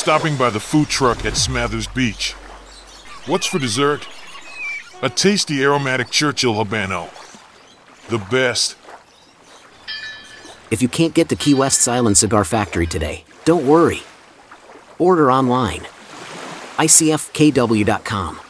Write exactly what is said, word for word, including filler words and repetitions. stopping by the food truck at Smathers Beach. What's for dessert? A tasty aromatic Churchill Habano. The best. If you can't get to Key West's Island Cigar Factory today, don't worry. Order online. I C F K W dot com.